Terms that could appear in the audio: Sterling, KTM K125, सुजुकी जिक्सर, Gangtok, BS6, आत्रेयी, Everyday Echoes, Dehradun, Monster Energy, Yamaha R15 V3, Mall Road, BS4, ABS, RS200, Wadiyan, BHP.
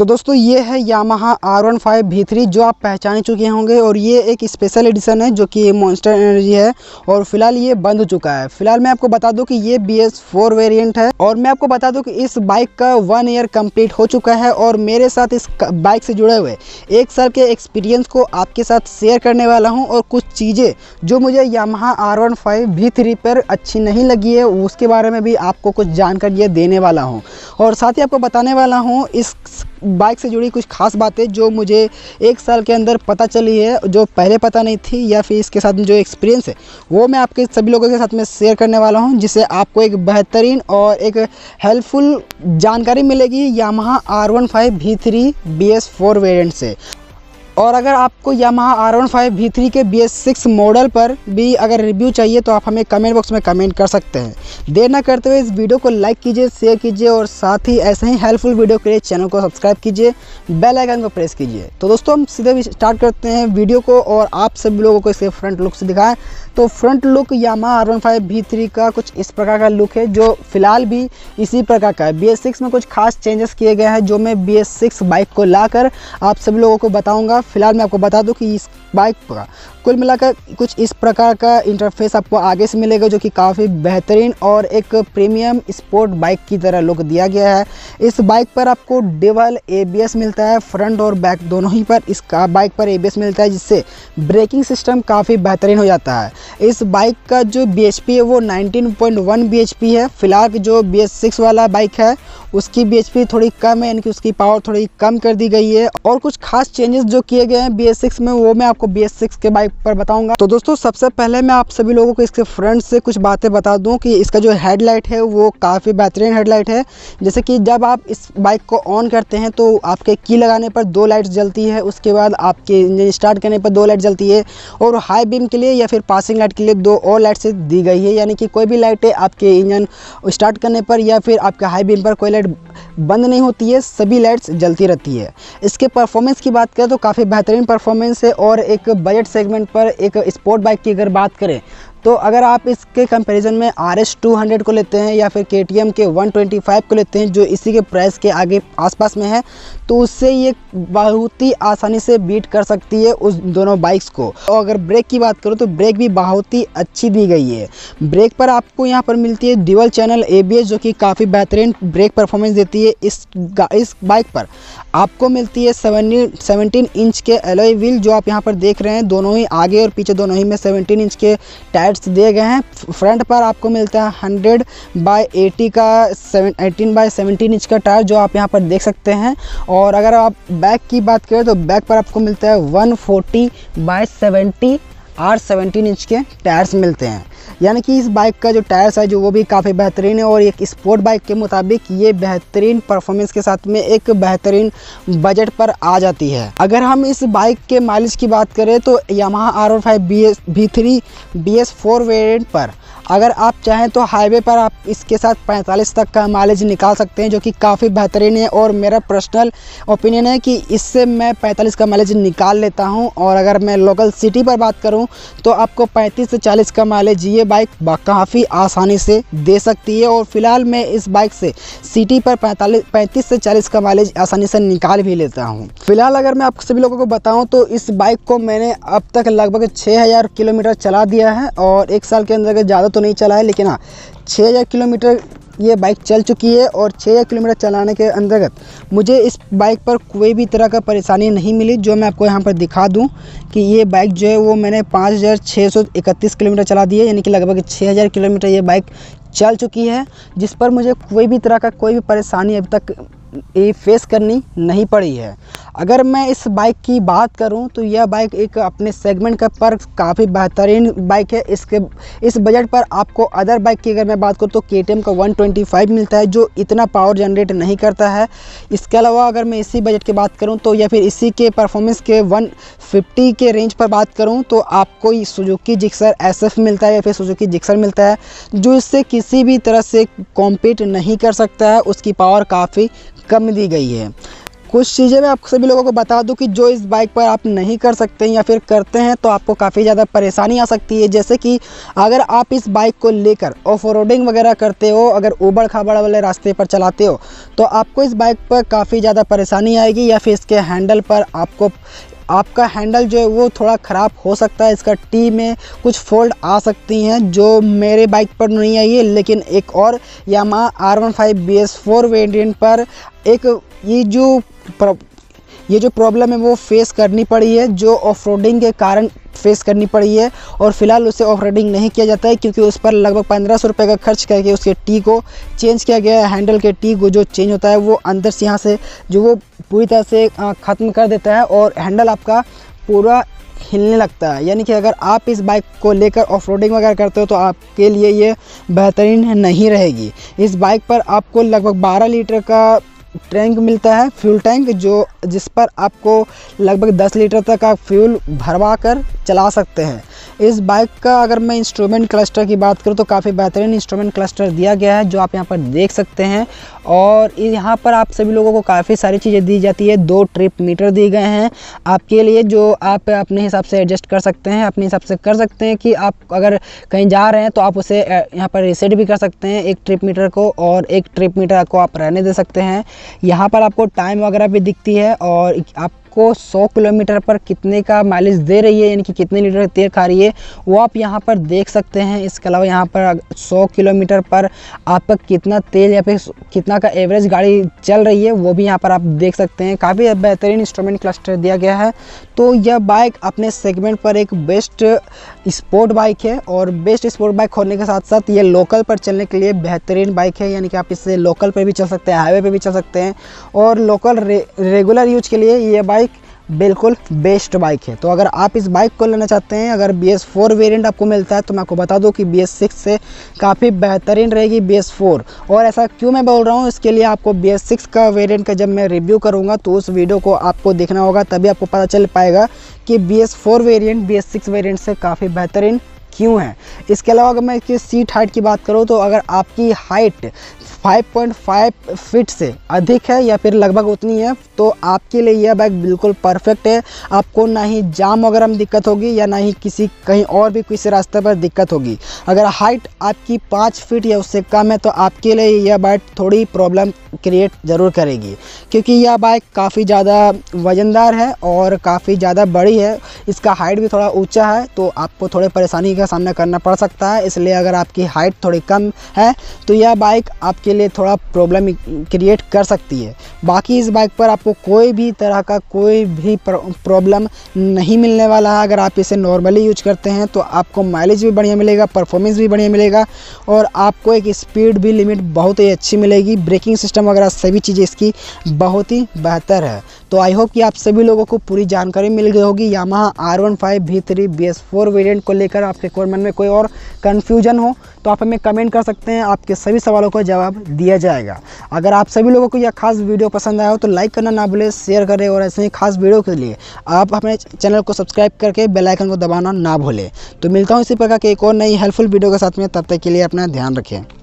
तो दोस्तों ये है यामाहा R15 V3 जो आप पहचान चुके होंगे, और ये एक स्पेशल एडिशन है जो कि मॉन्स्टर एनर्जी है और फिलहाल ये बंद हो चुका है। फिलहाल मैं आपको बता दूं कि ये BS4 वेरिएंट है, और मैं आपको बता दूं कि इस बाइक का 1 ईयर कंप्लीट हो चुका है और मेरे साथ इस बाइक से जुड़े हुए 1 साल के एक्सपीरियंस को आपके साथ शेयर करने वाला हूँ, और कुछ चीज़ें जो मुझे यामाहा R15 V3 पर अच्छी नहीं लगी है उसके बारे में भी आपको कुछ जानकारी देने वाला हूँ, और साथ ही आपको बताने वाला हूँ इस बाइक से जुड़ी कुछ खास बातें जो मुझे 1 साल के अंदर पता चली है, जो पहले पता नहीं थी, या फिर इसके साथ जो एक्सपीरियंस है वो मैं आपके सभी लोगों के साथ में शेयर करने वाला हूं, जिससे आपको एक बेहतरीन और एक हेल्पफुल जानकारी मिलेगी Yamaha R15 V3 BS4 variant से। और अगर आपको यामाहा R15 V3 के BS6 मॉडल पर भी अगर रिव्यू चाहिए तो आप हमें कमेंट बॉक्स में कमेंट कर सकते हैं। देर ना करते हुए इस वीडियो को लाइक कीजिए, शेयर कीजिए, और साथ ही ऐसे ही हेल्पफुल वीडियो के लिए चैनल को सब्सक्राइब कीजिए, बेल आइकन को प्रेस कीजिए। तो दोस्तों हम सीधे स्टार्ट करते हैं वीडियो को और आप सभी लोगों को इसके फ्रंट लुक से दिखाएँ। तो front look Yamaha R15 V3 का कुछ इस प्रकार का लुक है जो फिलहाल भी इसी प्रकार का है। BS6 में कुछ खास चेंजेस किए गए हैं जो मैं BS6 बाइक को लाकर आप सभी लोगों को बताऊंगा। फिलहाल मैं आपको बता दूं कि इस बाइक का कुल मिलाकर कुछ इस प्रकार का इंटरफेस आपको आगे से मिलेगा जो कि काफ़ी बेहतरीन और एक प्रीमियम स्पोर्ट बाइक की तरह लुक दिया गया है। इस बाइक पर आपको डबल ABS मिलता है, फ्रंट और बैक दोनों ही पर इस बाइक पर ABS मिलता है, जिससे ब्रेकिंग सिस्टम काफ़ी बेहतरीन हो जाता है। इस बाइक का जो BHP है वो 19.1 BHP है। फिलहाल जो BS6 वाला बाइक है उसकी BHP थोड़ी कम है, यानी कि उसकी पावर थोड़ी कम कर दी गई है, और कुछ खास चेंजेस जो किए गए हैं BS6 में वो मैं आपको BS6 के बाइक पर बताऊंगा। तो दोस्तों सबसे पहले मैं आप सभी लोगों को इसके फ्रंट से कुछ बातें बता दूं कि इसका जो हेडलाइट है वो काफ़ी बेहतरीन हेडलाइट है, जैसे कि जब आप इस बाइक को ऑन करते हैं तो आपके की लगाने पर 2 लाइट्स जलती है, उसके बाद आपके इंजन स्टार्ट करने पर 2 लाइट जलती है, और हाई बीम के लिए या फिर पासिंग लाइट के लिए 2 और लाइट्स दी गई है, यानी कि कोई भी लाइटें आपके इंजन स्टार्ट करने पर या फिर आपके हाई बीम पर कोई लाइट बंद नहीं होती है, सभी लाइट्स जलती रहती है। इसके परफॉर्मेंस की बात करें तो काफ़ी बेहतरीन परफॉर्मेंस है, और एक बजट सेगमेंट पर एक स्पोर्ट बाइक की अगर बात करें तो अगर आप इसके कंपैरिजन में RS200 को लेते हैं या फिर KTM K125 को लेते हैं जो इसी के प्राइस के आगे आसपास में है, तो उससे ये बहुत ही आसानी से बीट कर सकती है उस दोनों बाइक्स को। और अगर ब्रेक की बात करो तो ब्रेक भी बहुत ही अच्छी दी गई है। ब्रेक पर आपको यहाँ पर मिलती है डुअल चैनल ABS जो कि काफ़ी बेहतरीन ब्रेक परफॉर्मेंस देती है। इस बाइक पर आपको मिलती है 17 इंच के एलॉय व्हील जो आप यहाँ पर देख रहे हैं, दोनों ही आगे और पीछे दोनों ही में 17 इंच के टायर दिए गए हैं। फ्रंट पर आपको मिलता है 18 बाई 17 इंच का टायर जो आप यहां पर देख सकते हैं, और अगर आप बैक की बात करें तो बैक पर आपको मिलता है 140 बाई 70 और 17 इंच के टायर्स मिलते हैं, यानी कि इस बाइक का जो टायर्स है जो वो भी काफ़ी बेहतरीन है, और एक स्पोर्ट बाइक के मुताबिक ये बेहतरीन परफॉर्मेंस के साथ में एक बेहतरीन बजट पर आ जाती है। अगर हम इस बाइक के माइलेज की बात करें तो Yamaha R15 V3 BS4 variant पर अगर आप चाहें तो हाईवे पर आप इसके साथ 45 तक का माइलेज निकाल सकते हैं जो कि काफ़ी बेहतरीन है, और मेरा पर्सनल ओपिनियन है कि इससे मैं 45 का माइलेज निकाल लेता हूं। और अगर मैं लोकल सिटी पर बात करूं तो आपको 35 से 40 का माइलेज ये बाइक काफ़ी आसानी से दे सकती है, और फिलहाल मैं इस बाइक से सिटी पर 35 से 40 का माइलेज आसानी से निकाल भी लेता हूँ। फिलहाल अगर मैं आप सभी लोगों को बताऊँ तो इस बाइक को मैंने अब तक लगभग 6000 किलोमीटर चला दिया है, और 1 साल के अंदर ज़्यादा तो नहीं चला है, लेकिन हाँ 6000 किलोमीटर ये बाइक चल चुकी है, और 6000 किलोमीटर चलाने के अंतर्गत मुझे इस बाइक पर कोई भी तरह का परेशानी नहीं मिली। जो मैं आपको यहाँ पर दिखा दूँ कि ये बाइक जो है वो मैंने 5631 किलोमीटर चला दी है, यानी कि लगभग 6000 किलोमीटर ये बाइक चल चुकी है, जिस पर मुझे कोई भी तरह का कोई भी परेशानी अब तक ये फेस करनी नहीं पड़ी है। अगर मैं इस बाइक की बात करूं तो यह बाइक एक अपने सेगमेंट का पर काफ़ी बेहतरीन बाइक है। इस बजट पर आपको अदर बाइक की अगर मैं बात करूं तो KTM का 125 मिलता है जो इतना पावर जनरेट नहीं करता है। इसके अलावा अगर मैं इसी बजट की बात करूं तो या फिर इसी के परफॉर्मेंस के 150 के रेंज पर बात करूँ तो आपको सुजुकी जिक्सर SF मिलता है या फिर सुजुकी जिक्सर मिलता है जो इससे किसी भी तरह से कॉम्पीट नहीं कर सकता है, उसकी पावर काफ़ी कम दी गई है। कुछ चीज़ें मैं आप सभी लोगों को बता दूं कि जो इस बाइक पर आप नहीं कर सकते या फिर करते हैं तो आपको काफ़ी ज़्यादा परेशानी आ सकती है। जैसे कि अगर आप इस बाइक को लेकर ऑफ रोडिंग वगैरह करते हो, अगर ऊबड़ खाबड़ वाले रास्ते पर चलाते हो तो आपको इस बाइक पर काफ़ी ज़्यादा परेशानी आएगी, या फिर इसके हैंडल पर आपका हैंडल जो है वो थोड़ा ख़राब हो सकता है। इसका टी में कुछ फोल्ड आ सकती हैं जो मेरे बाइक पर नहीं आई है, लेकिन एक और यामाहा R15 BS4 वेरिएंट पर एक ये जो प्रॉब्लम है वो फेस करनी पड़ी है, जो ऑफरोडिंग के कारण फेस करनी पड़ी है। और फिलहाल उसे ऑफरोडिंग नहीं किया जाता है क्योंकि उस पर लगभग 1500 रुपये का खर्च करके उसके टी को चेंज किया गया है। हैंडल के टी को जो चेंज होता है वो अंदर से यहाँ से जो वो पूरी तरह से ख़त्म कर देता है और हैंडल आपका पूरा हिलने लगता है। यानी कि अगर आप इस बाइक को लेकर ऑफरोडिंग वगैरह करते हो तो आपके लिए ये बेहतरीन नहीं रहेगी। इस बाइक पर आपको लगभग 12 लीटर का टैंक मिलता है, फ्यूल टैंक, जो जिस पर आपको लगभग 10 लीटर तक आप फ्यूल भरवा कर चला सकते हैं। इस बाइक का अगर मैं इंस्ट्रूमेंट क्लस्टर की बात करूं तो काफ़ी बेहतरीन इंस्ट्रूमेंट क्लस्टर दिया गया है, जो आप यहां पर देख सकते हैं। और यहां पर आप सभी लोगों को काफ़ी सारी चीज़ें दी जाती है। 2 ट्रिप मीटर दिए गए हैं आपके लिए, जो आप अपने हिसाब से एडजस्ट कर सकते हैं, अपने हिसाब से कर सकते हैं कि आप अगर कहीं जा रहे हैं तो आप उसे यहाँ पर रीसेट भी कर सकते हैं एक ट्रिप मीटर को, और एक ट्रिप मीटर को आप रहने दे सकते हैं। यहाँ पर आपको टाइम वगैरह भी दिखती है और आपको 100 किलोमीटर पर कितने का माइलेज दे रही है, यानी कि कितने लीटर तेल खा रही है, वो आप यहाँ पर देख सकते हैं। इसके अलावा यहाँ पर 100 किलोमीटर पर आपका कितना तेल या फिर कितना का एवरेज गाड़ी चल रही है वो भी यहाँ पर आप देख सकते हैं। काफ़ी बेहतरीन इंस्ट्रूमेंट क्लस्टर दिया गया है। तो यह बाइक अपने सेगमेंट पर एक बेस्ट स्पोर्ट बाइक है, और बेस्ट स्पोर्ट बाइक होने के साथ साथ ये लोकल पर चलने के लिए बेहतरीन बाइक है। यानी कि आप इससे लोकल पर भी चल सकते हैं, हाईवे पर भी चल सकते हैं, और लोकल रेगुलर यूज के लिए ये बाइक बिल्कुल बेस्ट बाइक है। तो अगर आप इस बाइक को लेना चाहते हैं, अगर BS4 वेरिएंट आपको मिलता है तो मैं आपको बता दूं कि BS6 से काफ़ी बेहतरीन रहेगी BS4। और ऐसा क्यों मैं बोल रहा हूं, इसके लिए आपको BS6 का वेरिएंट का जब मैं रिव्यू करूंगा तो उस वीडियो को आपको देखना होगा, तभी आपको पता चल पाएगा कि BS4 वेरिएंट BS6 वेरिएंट से काफ़ी बेहतरीन क्यों है। इसके अलावा अगर मैं इसकी सीट हाइट की बात करूँ तो अगर आपकी हाइट 5.5 फीट से अधिक है या फिर लगभग उतनी है तो आपके लिए यह बाइक बिल्कुल परफेक्ट है। आपको ना ही जाम वगैरह में दिक्कत होगी या ना ही कहीं और भी किसी रास्ते पर दिक्कत होगी। अगर हाइट आपकी 5 फीट या उससे कम है तो आपके लिए यह बाइक थोड़ी प्रॉब्लम क्रिएट ज़रूर करेगी, क्योंकि यह बाइक काफ़ी ज़्यादा वज़नदार है और काफ़ी ज़्यादा बड़ी है। इसका हाइट भी थोड़ा ऊँचा है तो आपको थोड़ी परेशानी का सामना करना पड़ सकता है। इसलिए अगर आपकी हाइट थोड़ी कम है तो यह बाइक आपके लिए थोड़ा प्रॉब्लम क्रिएट कर सकती है। बाकी इस बाइक पर आपको कोई भी तरह का कोई भी प्रॉब्लम नहीं मिलने वाला है। अगर आप इसे नॉर्मली यूज करते हैं तो आपको माइलेज भी बढ़िया मिलेगा, परफॉर्मेंस भी बढ़िया मिलेगा, और आपको एक स्पीड भी लिमिट बहुत ही अच्छी मिलेगी। ब्रेकिंग सिस्टम वगैरह सभी चीज़ें इसकी बहुत ही बेहतर है। तो आई होप कि आप सभी लोगों को पूरी जानकारी मिल गई होगी Yamaha R15 V3 BS4 variant को लेकर। आपके मन में कोई और कन्फ्यूजन हो तो आप हमें कमेंट कर सकते हैं, आपके सभी सवालों का जवाब दिया जाएगा। अगर आप सभी लोगों को यह खास वीडियो पसंद आया हो तो लाइक करना ना भूलें, शेयर करें, और ऐसे ही खास वीडियो के लिए आप अपने चैनल को सब्सक्राइब करके बेल आइकन को दबाना ना भूलें। तो मिलता हूँ इसी प्रकार के एक और नई हेल्पफुल वीडियो के साथ में, तब तक के लिए अपना ध्यान रखें।